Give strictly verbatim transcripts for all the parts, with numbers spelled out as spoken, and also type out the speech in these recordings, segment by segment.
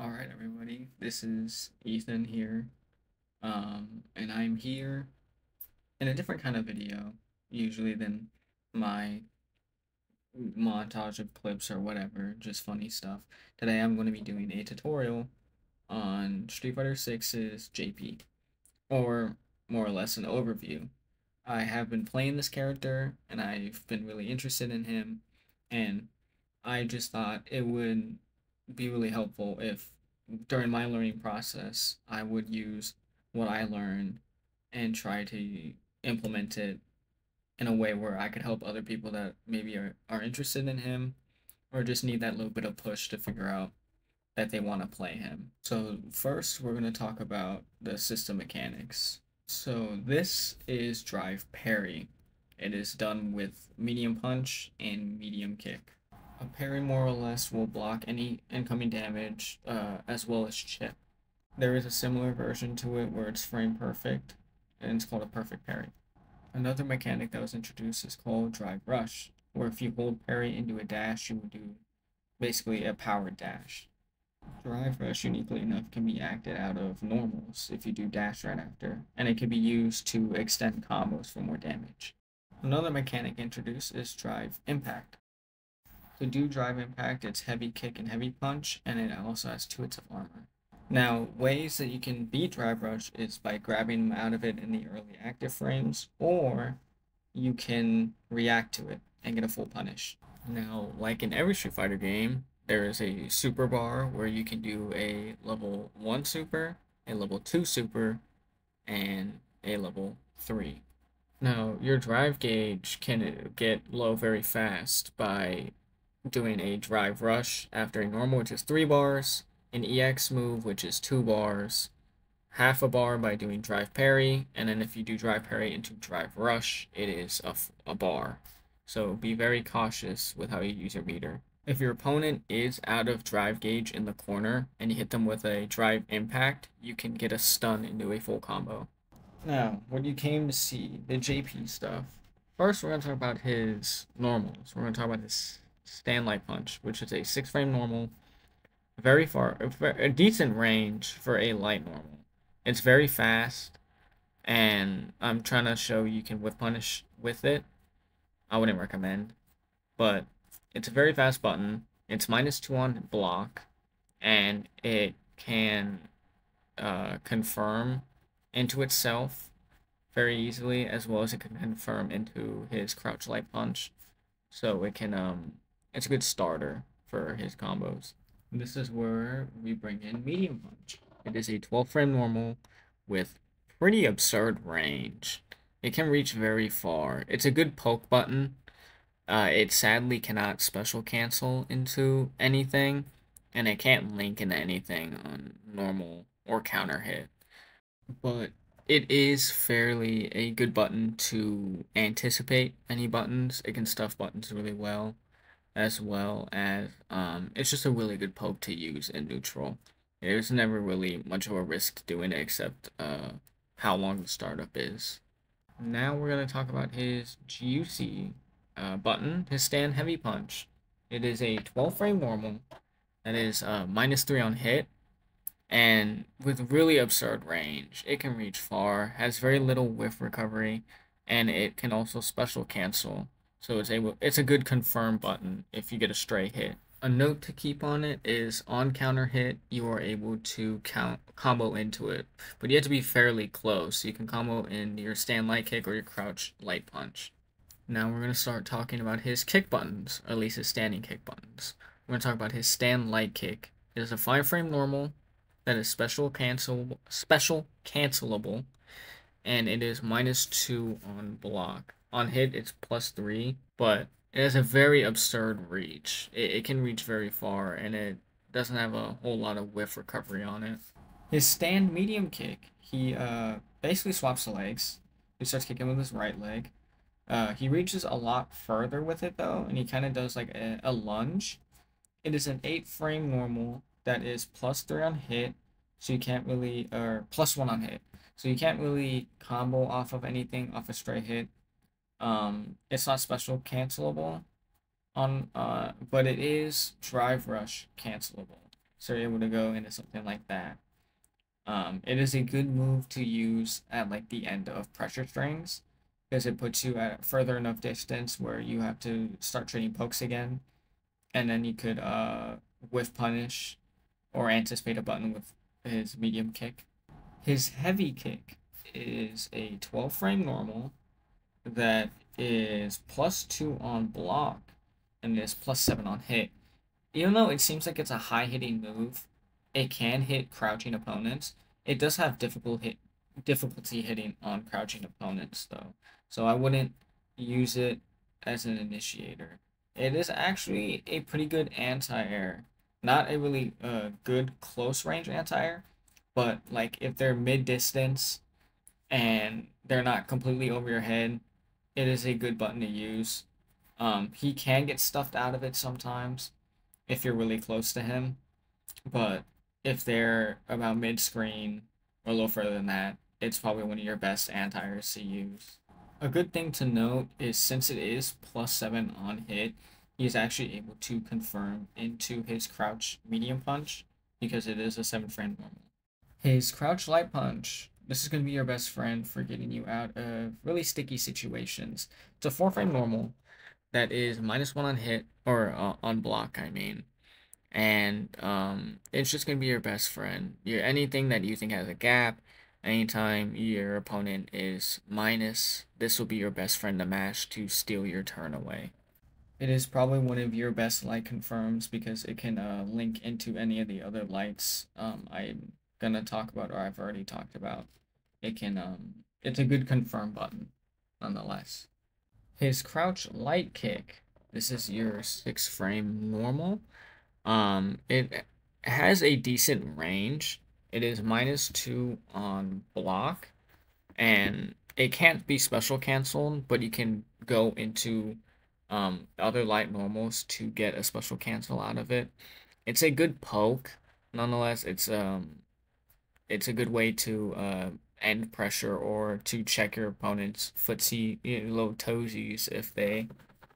All right, everybody, this is Ethan here, um, and I'm here in a different kind of video, usually than my montage of clips or whatever, just funny stuff. Today I'm going to be doing a tutorial on Street Fighter six's J P, or more or less an overview. I have been playing this character, and I've been really interested in him, and I just thought it would be really helpful if during my learning process I would use what I learned and try to implement it in a way where I could help other people that maybe are, are interested in him or just need that little bit of push to figure out that they want to play him. So first we're going to talk about the system mechanics. So this is Drive Parry. It is done with medium punch and medium kick. A parry more or less will block any incoming damage uh, as well as chip. There is a similar version to it where it's frame perfect and it's called a perfect parry. Another mechanic that was introduced is called Drive Rush, where if you hold parry into a dash you would do basically a powered dash. Drive Rush, uniquely enough, can be acted out of normals if you do dash right after, and it can be used to extend combos for more damage. Another mechanic introduced is Drive Impact. To do Drive Impact, it's heavy kick and heavy punch, and it also has two hits of armor. Now, ways that you can beat Drive Rush is by grabbing them out of it in the early active frames, or you can react to it and get a full punish. Now, like in every Street Fighter game, there is a super bar where you can do a level one super, a level two super, and a level three. Now, your drive gauge can get low very fast by doing a Drive Rush after a normal, which is three bars, an E X move, which is two bars, half a bar by doing Drive Parry, and then if you do Drive Parry into Drive Rush, it is a, a bar. So be very cautious with how you use your meter. If your opponent is out of drive gauge in the corner and you hit them with a Drive Impact, you can get a stun into a full combo. Now, what you came to see, the J P stuff. First, we're going to talk about his normals. We're going to talk about his Standlight Punch, which is a six frame normal, very far, a decent range for a light normal. It's very fast, and I'm trying to show you can whip punish with it. I wouldn't recommend, but it's a very fast button. It's minus two on block, and it can uh, confirm into itself very easily, as well as it can confirm into his Crouch Light Punch. So it can um it's a good starter for his combos. This is where we bring in medium punch. It is a twelve frame normal with pretty absurd range. It can reach very far. It's a good poke button. Uh it sadly cannot special cancel into anything, and it can't link into anything on normal or counter hit. But it is fairly a good button to anticipate any buttons. It can stuff buttons really well, as well as um, it's just a really good poke to use in neutral. There's never really much of a risk to doing it except uh, how long the startup is. Now we're going to talk about his juicy uh, button, his stand heavy punch. It is a twelve frame normal that is uh, minus three on hit, and with really absurd range. It can reach far, has very little whiff recovery, and it can also special cancel. So it's a, it's a good confirm button if you get a stray hit. A note to keep on it is on counter hit, you are able to count combo into it, but you have to be fairly close. So you can combo in your stand light kick or your crouch light punch. Now we're going to start talking about his kick buttons, or at least his standing kick buttons. We're going to talk about his stand light kick. It is a five frame normal that is special cancel special cancelable, and it is minus two on block. On hit it's plus three, but it has a very absurd reach. It, it can reach very far, and it doesn't have a whole lot of whiff recovery on it. His stand medium kick, he uh basically swaps the legs. He starts kicking with his right leg. Uh, he reaches a lot further with it though, and he kind of does like a, a lunge. It is an eight frame normal that is plus three on hit, so you can't really, or plus one on hit, so you can't really combo off of anything, off a stray hit. Um, it's not special cancelable, on uh, but it is Drive Rush cancelable. so you're able to go into something like that. Um, it is a good move to use at like the end of pressure strings, because it puts you at further enough distance where you have to start trading pokes again, and then you could uh, whiff punish or anticipate a button with his medium kick. His heavy kick is a twelve frame normal that is plus two on block and is plus seven on hit. Even though it seems like it's a high hitting move, it can hit crouching opponents. It does have difficult hit difficulty hitting on crouching opponents though, so I wouldn't use it as an initiator. It is actually a pretty good anti-air. Not a really uh, good close range anti-air, but like if they're mid-distance and they're not completely over your head, it is a good button to use. Um, he can get stuffed out of it sometimes if you're really close to him, but if they're about mid-screen or a little further than that, it's probably one of your best anti-airs to use. A good thing to note is since it is plus seven on hit, he's actually able to confirm into his crouch medium punch because it is a seven frame normal. His crouch light punch. This is going to be your best friend for getting you out of really sticky situations. It's a four frame normal that is minus one on hit, or uh, on block, I mean. And um, it's just going to be your best friend. Your, anything that you think has a gap, anytime your opponent is minus, this will be your best friend to mash to steal your turn away. It is probably one of your best light confirms because it can uh, link into any of the other lights um, I'm gonna talk about, or I've already talked about. It can um it's a good confirm button nonetheless. His crouch light kick, this is your six frame normal. Um it has a decent range. It is minus two on block and it can't be special canceled, but you can go into um other light normals to get a special cancel out of it. It's a good poke nonetheless. It's um It's a good way to uh, end pressure or to check your opponent's footsie, you know, little toesies if they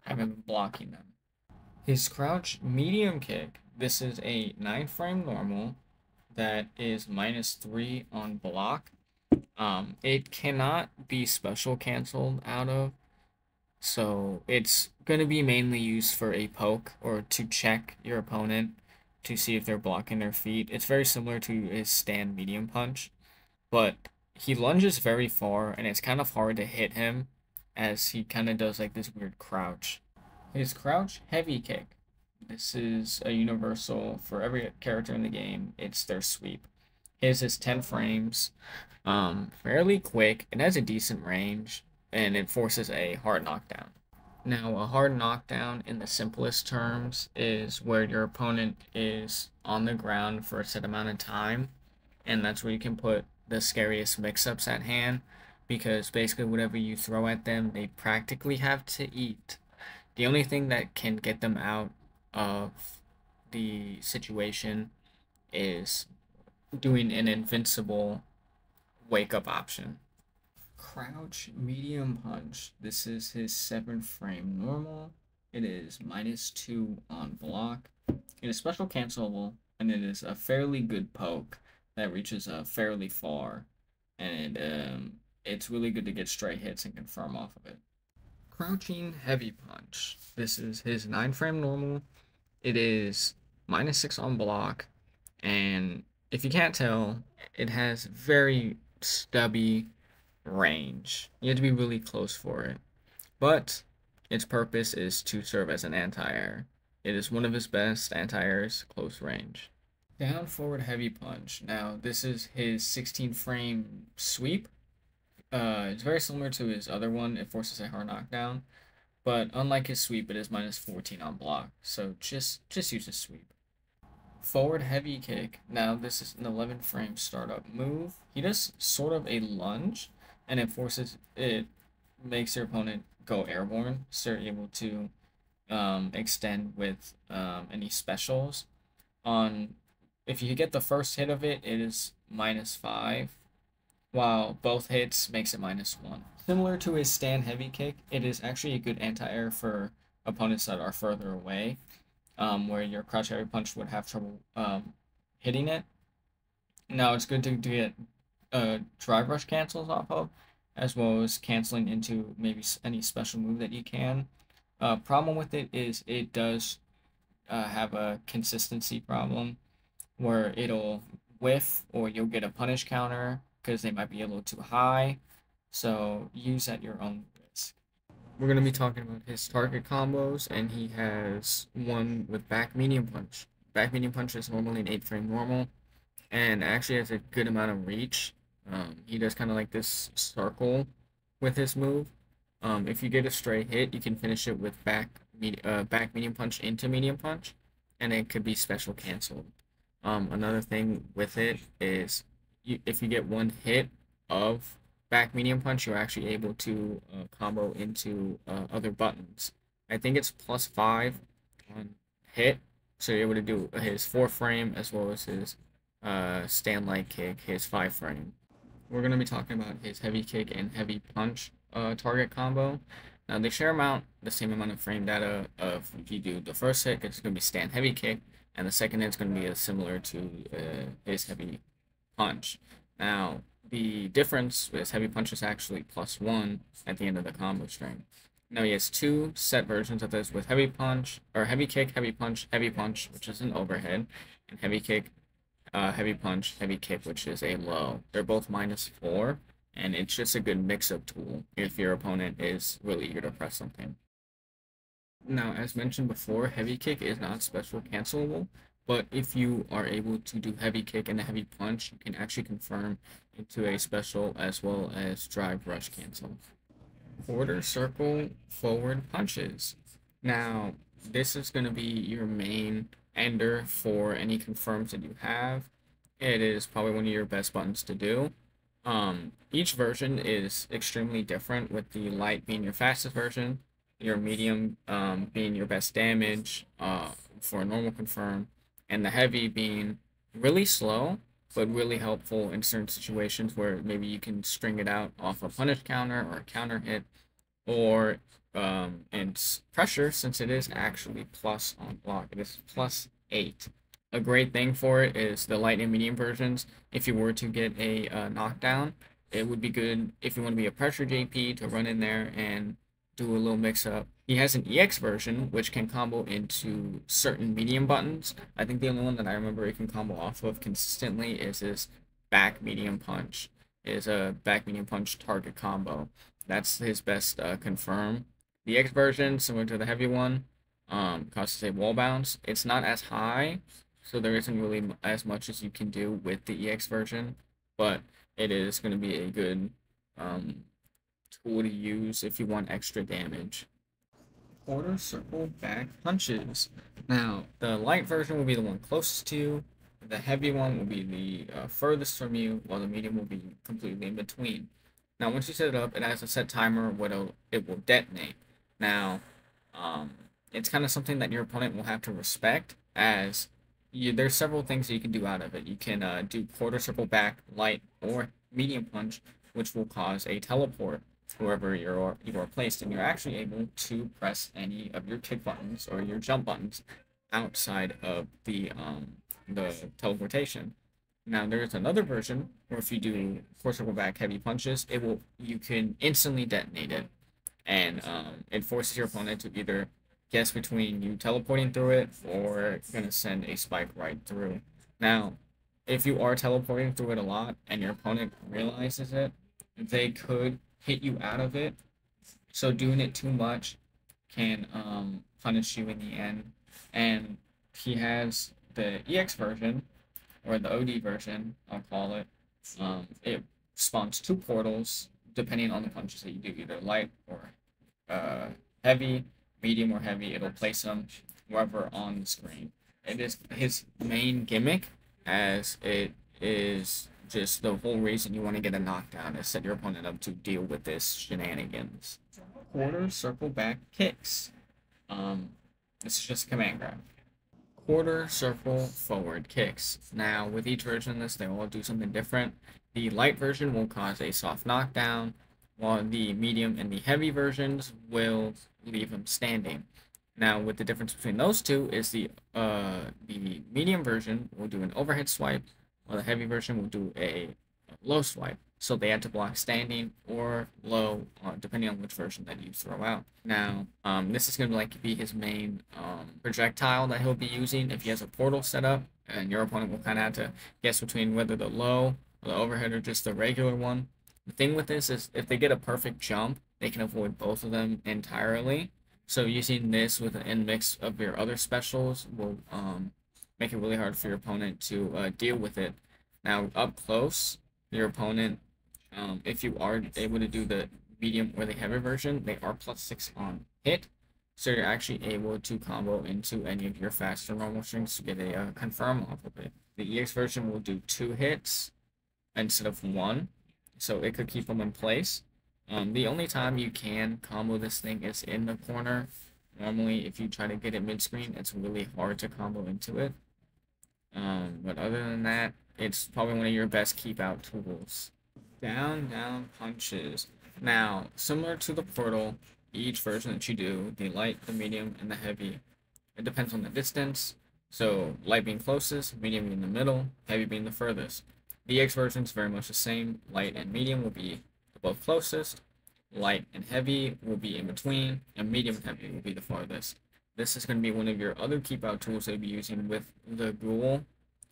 haven't been blocking them. His crouch medium kick. This is a nine frame normal that is minus three on block. Um, it cannot be special canceled out of, so it's going to be mainly used for a poke or to check your opponent to see if they're blocking their feet. It's very similar to his stand medium punch, but he lunges very far and it's kind of hard to hit him as he kind of does like this weird crouch. His crouch heavy kick. This is a universal for every character in the game. It's their sweep. His is ten frames, um, fairly quick. It has a decent range and it forces a hard knockdown. Now, a hard knockdown in the simplest terms is where your opponent is on the ground for a set amount of time, and that's where you can put the scariest mix-ups at hand, because basically whatever you throw at them, they practically have to eat. The only thing that can get them out of the situation is doing an invincible wake-up option. Crouch medium punch. This is his seven frame normal. It is minus two on block. It is special cancelable, and it is a fairly good poke that reaches a uh, fairly far, and um, it's really good to get straight hits and confirm off of it. Crouching heavy punch. This is his nine frame normal. It is minus six on block, and if you can't tell, it has very stubby range. You have to be really close for it, but its purpose is to serve as an anti-air. It is one of his best anti-airs, close range. Down forward heavy punch. Now this is his sixteen frame sweep. Uh, it's very similar to his other one. It forces a hard knockdown, but unlike his sweep, it is minus fourteen on block. So just just use a sweep. Forward heavy kick. Now this is an eleven frame startup move. He does sort of a lunge, and it forces, it makes your opponent go airborne, so you're able to um, extend with um, any specials. On, if you get the first hit of it, it is minus five, while both hits makes it minus one. Similar to his stand heavy kick, it is actually a good anti-air for opponents that are further away, um, where your crouch heavy punch would have trouble um, hitting it. Now it's good to, to get uh, Drive Rush cancels off of, as well as canceling into maybe any special move that you can. Uh, problem with it is it does uh, have a consistency problem where it'll whiff or you'll get a punish counter because they might be a little too high. So use at your own risk. We're going to be talking about his target combos, and he has one with back medium punch. Back medium punch is normally an eight frame normal and actually has a good amount of reach. Um, he does kind of like this circle with his move. Um, if you get a stray hit, you can finish it with back, med uh, back medium punch into medium punch, and it could be special canceled. Um, another thing with it is you, if you get one hit of back medium punch, you're actually able to uh, combo into uh, other buttons. I think it's plus five on hit, so you're able to do his four frame as well as his uh, stand light kick, his five frame. We're going to be talking about his heavy kick and heavy punch uh, target combo. Now they share amount, the same amount of frame data of if you do the first hit, it's going to be stand heavy kick, and the second hit's going to be uh, similar to uh, his heavy punch. Now the difference is heavy punch is actually plus one at the end of the combo string. Now he has two set versions of this with heavy punch, or heavy kick, heavy punch, heavy punch, which is an overhead, and heavy kick, Uh, heavy punch, heavy kick, which is a low. They're both minus four, and it's just a good mix-up tool if your opponent is really eager to press something. Now, as mentioned before, heavy kick is not special cancelable, but if you are able to do heavy kick and a heavy punch, you can actually confirm into a special as well as Drive Rush cancel. Quarter circle forward punches. Now, this is going to be your main ender for any confirms that you have. It is probably one of your best buttons to do. Um, each version is extremely different, with the light being your fastest version, your medium um, being your best damage uh, for a normal confirm, and the heavy being really slow but really helpful in certain situations where maybe you can string it out off a punish counter or a counter hit, or um and pressure, since it is actually plus on block. It is plus eight. A great thing for it is the light and medium versions. If you were to get a uh, knockdown, it would be good if you want to be a pressure J P to run in there and do a little mix up. He has an E X version which can combo into certain medium buttons. I think the only one that I remember it can combo off of consistently is this back medium punch. It is a back medium punch target combo. That's his best uh, confirm. The X version, similar to the heavy one, um, causes a wall bounce. It's not as high, so there isn't really as much as you can do with the E X version, but it is going to be a good um, tool to use if you want extra damage. Quarter circle back punches. Now, the light version will be the one closest to you, the heavy one will be the uh, furthest from you, while the medium will be completely in between. Now, once you set it up, it has a set timer where it will detonate. Now, um, it's kind of something that your opponent will have to respect, as you, there's several things that you can do out of it. You can uh, do quarter circle back, light, or medium punch, which will cause a teleport wherever you're, you are placed, and you're actually able to press any of your kick buttons or your jump buttons outside of the, um, the teleportation. Now, there's another version where if you do quarter circle back heavy punches, it will you can instantly detonate it. And um, it forces your opponent to either guess between you teleporting through it or going to send a spike right through. Now, if you are teleporting through it a lot and your opponent realizes it, they could hit you out of it. So doing it too much can um, punish you in the end. And he has the E X version, or the O D version, I'll call it. Um, it spawns two portals depending on the punches that you do, either light or Uh, heavy, medium, or heavy. It'll place them wherever on the screen. It is his main gimmick, as it is just the whole reason you want to get a knockdown is set your opponent up to deal with this shenanigans. Quarter circle back kicks. Um, this is just a command grab. Quarter circle forward kicks. Now, with each version of this, they all do something different. The light version will cause a soft knockdown, while the medium and the heavy versions will leave them standing. Now, with the difference between those two is the uh, the medium version will do an overhead swipe, while the heavy version will do a low swipe. So they had to block standing or low, uh, depending on which version that you throw out. Now, um, this is going to like be his main um, projectile that he'll be using if he has a portal set up, and your opponent will kind of have to guess between whether the low, or the overhead, or just the regular one. The thing with this is if they get a perfect jump, they can avoid both of them entirely. So using this with an in-mix of your other specials will um, make it really hard for your opponent to uh, deal with it. Now, up close, your opponent, um, if you are able to do the medium or the heavy version, they are plus six on hit. So you're actually able to combo into any of your faster normal strings to get a uh, confirm off of it. The E X version will do two hits instead of one, so it could keep them in place. Um, the only time you can combo this thing is in the corner. Normally, if you try to get it mid-screen, it's really hard to combo into it. Um, but other than that, it's probably one of your best keep-out tools. Down, down punches. Now, similar to the portal, each version that you do, the light, the medium, and the heavy, it depends on the distance. So, light being closest, medium being the middle, heavy being the furthest. The E X version is very much the same. Light and medium will be both closest, light and heavy will be in between, and medium and heavy will be the farthest. This is going to be one of your other keep out tools that you'll be using with the ghoul,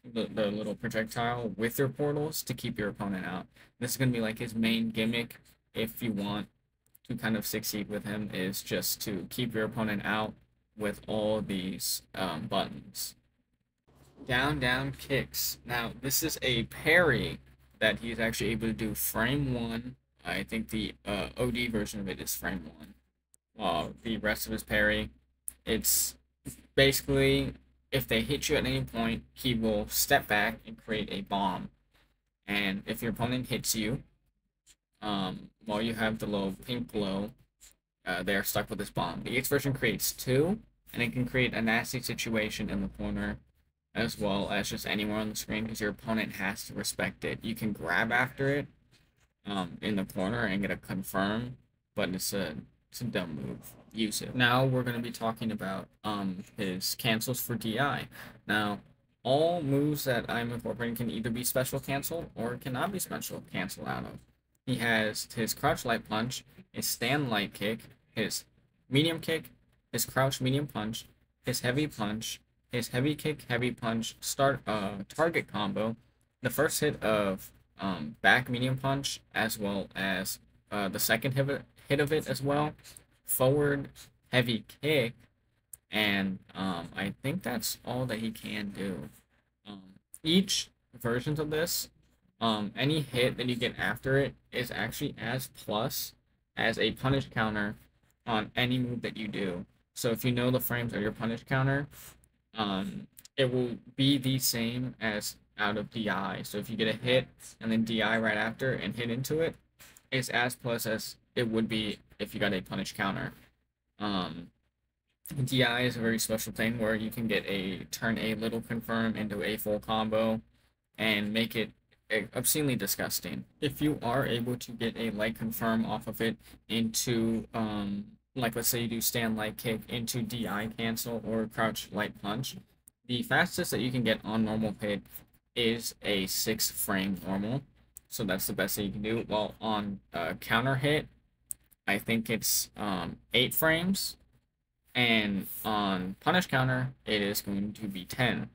the, the little projectile with your portals to keep your opponent out. This is going to be like his main gimmick if you want to kind of succeed with him, is just to keep your opponent out with all these um, buttons. Down, down kicks. Now this is a parry that he's actually able to do frame one. I think the uh, O D version of it is frame one. Uh, the rest of his parry, it's basically if they hit you at any point, he will step back and create a bomb. And if your opponent hits you, um, while you have the little pink glow, uh, they are stuck with this bomb. The E X version creates two, and it can create a nasty situation in the corner, as well as just anywhere on the screen, because your opponent has to respect it. You can grab after it um, in the corner and get a confirm, but it's a, it's a dumb move. Use it. Now we're going to be talking about um, his cancels for D I. Now, all moves that I'm incorporating can either be special canceled or cannot be special canceled out of. He has his crouch light punch, his stand light kick, his medium kick, his crouch medium punch, his heavy punch, his heavy kick, heavy punch, start uh, target combo, the first hit of um, back medium punch, as well as uh, the second hit, hit of it as well, forward heavy kick, and um, I think that's all that he can do. Um, each versions of this, um, any hit that you get after it is actually as plus as a punish counter on any move that you do. So if you know the frames are your punish counter, Um, it will be the same as out of D I. So if you get a hit and then D I right after and hit into it, it's as plus as it would be if you got a punish counter. Um, D I is a very special thing where you can get a turn a little confirm into a full combo and make it obscenely disgusting. If you are able to get a light confirm off of it into... Um, like let's say you do stand light kick into D I cancel or crouch light punch, the fastest that you can get on normal hit is a six frame normal. So that's the best that you can do. Well, on uh, counter hit, I think it's um, eight frames. And on punish counter, it is going to be ten.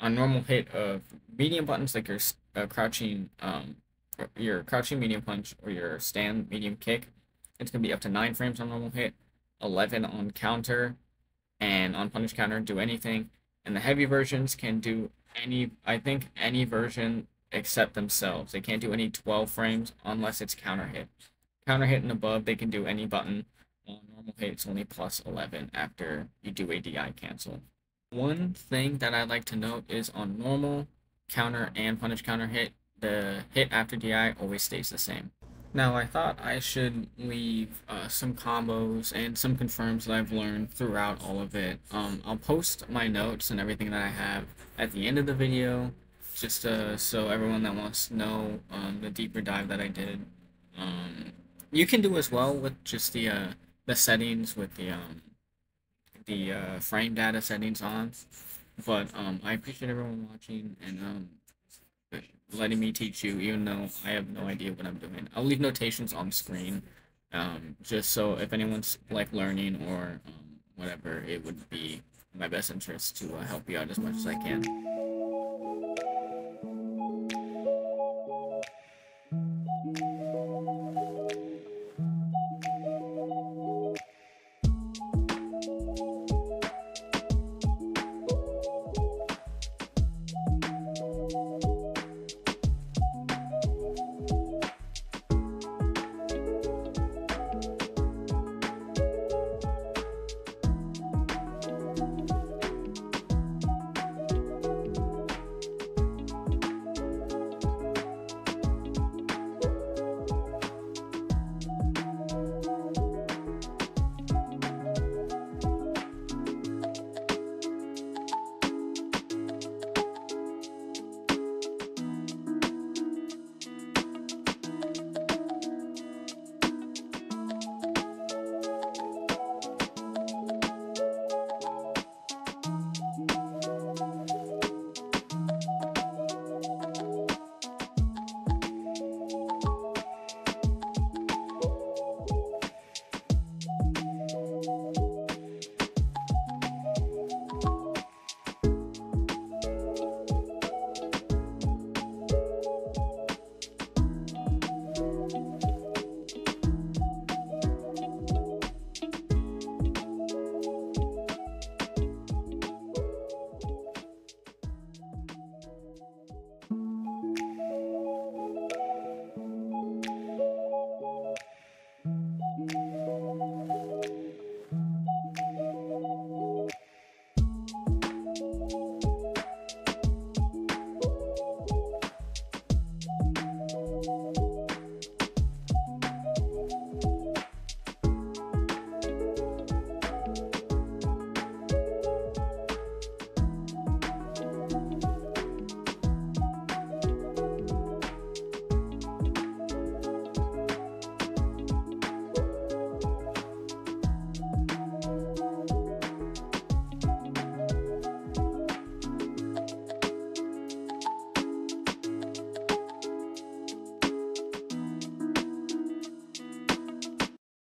On normal hit of medium buttons, like your uh, crouching, um, your crouching medium punch or your stand medium kick, it's going to be up to nine frames on normal hit, eleven on counter, and on punish counter, do anything. And the heavy versions can do any, I think, any version except themselves. They can't do any twelve frames unless it's counter hit. Counter hit and above, they can do any button. On normal hit, it's only plus eleven after you do a D I cancel. One thing that I'd like to note is on normal, counter, and punish counter hit, the hit after D I always stays the same. Now, I thought I should leave uh, some combos and some confirms that I've learned throughout all of it. Um, I'll post my notes and everything that I have at the end of the video, just uh, so everyone that wants to know um, the deeper dive that I did. Um, you can do as well with just the uh, the settings with the um, the uh, frame data settings on. But um, I appreciate everyone watching and um, letting me teach you, even though I have no idea what I'm doing. I'll leave notations on screen, um, just so if anyone's like learning or um, whatever, it would be in my best interest to uh, help you out as much as I can.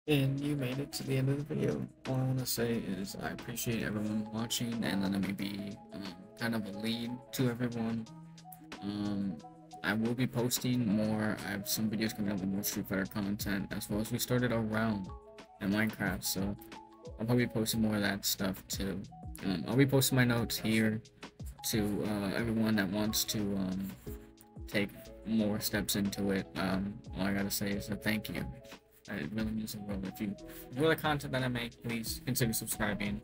And you made it to the end of the video. All I want to say is I appreciate everyone watching and letting me be um, kind of a lead to everyone. Um, I will be posting more. I have some videos coming up with more Street Fighter content, as well as we started a round in Minecraft, so I'll probably be posting more of that stuff too. Um, I'll be posting my notes here to uh, everyone that wants to um, take more steps into it. Um, all I gotta say is a thank you. It really means the world. If you enjoy the content that I make, please consider subscribing,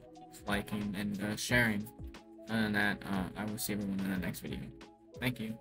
liking, and uh, sharing. Other than that, uh, I will see everyone in the next video. Thank you.